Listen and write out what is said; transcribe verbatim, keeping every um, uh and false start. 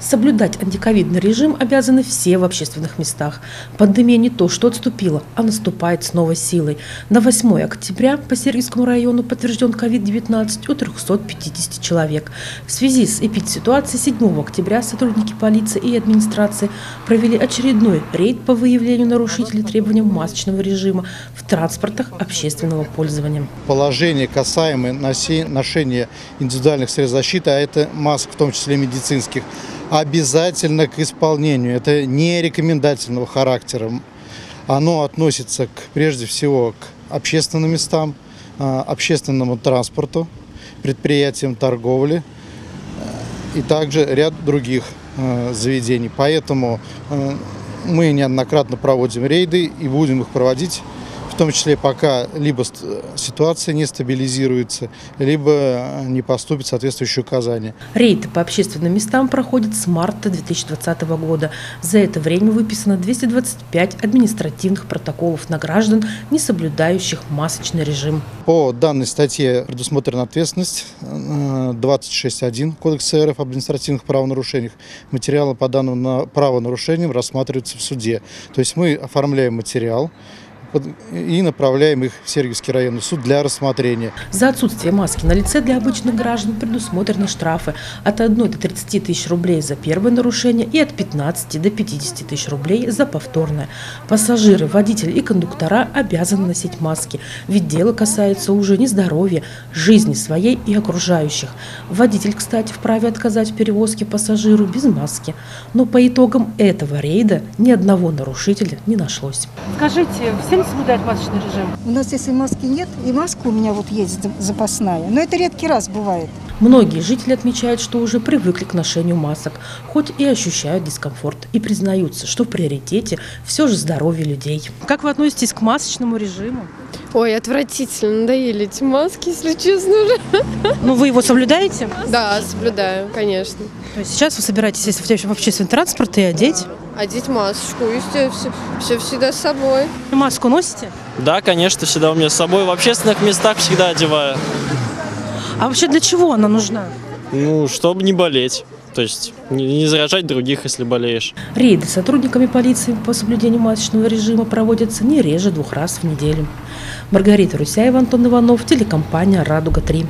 Соблюдать антиковидный режим обязаны все в общественных местах. Пандемия не то, что отступила, а наступает с новой силой. На восьмое октября по Сергиевскому району подтвержден ковид девятнадцать у трёхсот пятидесяти человек. В связи с эпидситуацией седьмого октября сотрудники полиции и администрации провели очередной рейд по выявлению нарушителей требований масочного режима в транспортах общественного пользования. Положение касаемое ношения индивидуальных средств защиты, а это маск, в том числе медицинских, обязательно к исполнению. Это не рекомендательного характера. Оно относится к, прежде всего к общественным местам, общественному транспорту, предприятиям торговли и также ряд других заведений. Поэтому мы неоднократно проводим рейды и будем их проводить, в том числе пока либо ситуация не стабилизируется, либо не поступит соответствующее указание. Рейды по общественным местам проходят с марта две тысячи двадцатого года. За это время выписано двести двадцать пять административных протоколов на граждан, не соблюдающих масочный режим. По данной статье предусмотрена ответственность двадцать шесть точка один Кодекса РФ об административных правонарушениях. Материалы по данным правонарушениям рассматриваются в суде. То есть мы оформляем материал и направляем их в Сергиевский районный суд для рассмотрения. За отсутствие маски на лице для обычных граждан предусмотрены штрафы от одной до тридцати тысяч рублей за первое нарушение и от пятнадцати до пятидесяти тысяч рублей за повторное. Пассажиры, водители и кондуктора обязаны носить маски, ведь дело касается уже не здоровья, жизни своей и окружающих. Водитель, кстати, вправе отказать в перевозке пассажиру без маски. Но по итогам этого рейда ни одного нарушителя не нашлось. Скажите, все ли соблюдают масочный режим? У нас, если маски нет, и маска у меня вот есть запасная, но это редкий раз бывает. Многие жители отмечают, что уже привыкли к ношению масок, хоть и ощущают дискомфорт, и признаются, что в приоритете все же здоровье людей. Как вы относитесь к масочному режиму? Ой, отвратительно, надоели эти маски, если честно уже. Ну, вы его соблюдаете? Да, соблюдаю, конечно. То есть сейчас вы собираетесь, если в общественный транспорт, и одеть? Одеть масочку, и все, все, все всегда с собой. Маску носите? Да, конечно, всегда у меня с собой. В общественных местах всегда одеваю. А вообще для чего она нужна? Ну, чтобы не болеть. То есть не заражать других, если болеешь. Рейды сотрудниками полиции по соблюдению масочного режима проводятся не реже двух раз в неделю. Маргарита Русяева, Антон Иванов, телекомпания «Радуга три».